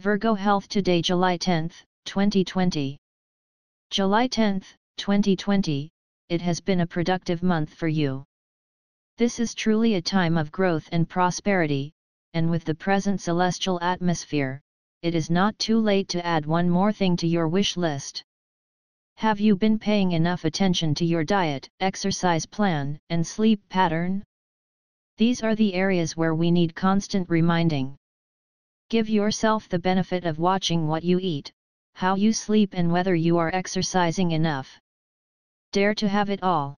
Virgo health today, July 10, 2020. July 10, 2020, it has been a productive month for you. This is truly a time of growth and prosperity, and with the present celestial atmosphere, it is not too late to add one more thing to your wish list. Have you been paying enough attention to your diet, exercise plan, and sleep pattern? These are the areas where we need constant reminding. Give yourself the benefit of watching what you eat, how you sleep, and whether you are exercising enough. Dare to have it all.